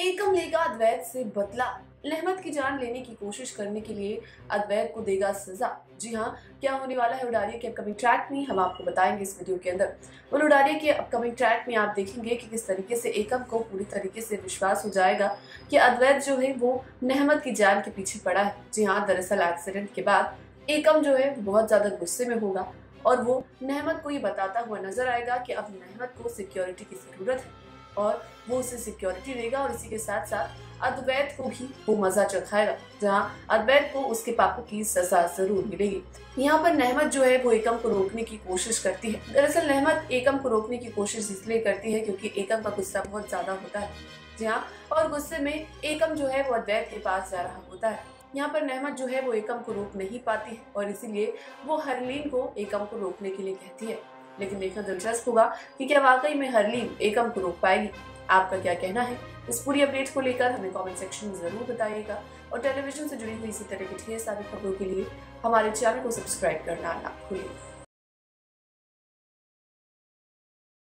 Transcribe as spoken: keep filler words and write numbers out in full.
एकम लेगा अद्वैत से बदला। नेहमत की जान लेने की कोशिश करने के लिए अद्वैत को देगा सजा। जी हाँ, क्या होने वाला है उडारियां के अपकमिंग ट्रैक में, हम आपको बताएंगे इस वीडियो के अंदर। और उडारियां के अपकमिंग ट्रैक में आप देखेंगे कि किस तरीके से एकम को पूरी तरीके से विश्वास हो जाएगा कि अद्वैत जो है वो नेहमत की जान के पीछे पड़ा है। जी हाँ, दरअसल एक्सीडेंट के बाद एकम जो है बहुत ज़्यादा गुस्से में होगा और वो नेहमत को ये बताता हुआ नजर आएगा कि अब नेहमत को सिक्योरिटी की ज़रूरत है और वो उसे सिक्योरिटी देगा। और इसी के साथ साथ अद्वैत को भी वो मजा चखाएगा, जहां अद्वैत को उसके पापों की सजा जरूर मिलेगी। यहाँ पर नेहमत जो है वो एकम को रोकने की कोशिश करती है। दरअसल नेहमत एकम को रोकने की कोशिश इसलिए करती है क्योंकि एकम का गुस्सा बहुत ज्यादा होता है। जी हाँ, और गुस्से में एकम जो है वो अद्वैत के पास जा रहा होता है। यहाँ पर नेहमत जो है वो एकम को रोक नहीं पाती है और इसीलिए वो हरलीन को एकम को रोकने के लिए कहती है। लेकिन देखना दिलचस्प होगा कि क्या वाकई में हरलीन एकम को रोक पाएगी। आपका क्या कहना है इस पूरी अपडेट को लेकर, हमें कमेंट सेक्शन में ज़रूर बताइएगा। और टेलीविजन से जुड़ी हुई इसी तरह की ढेर सारी खबरों के लिए हमारे चैनल को सब्सक्राइब करना ना भूलिए।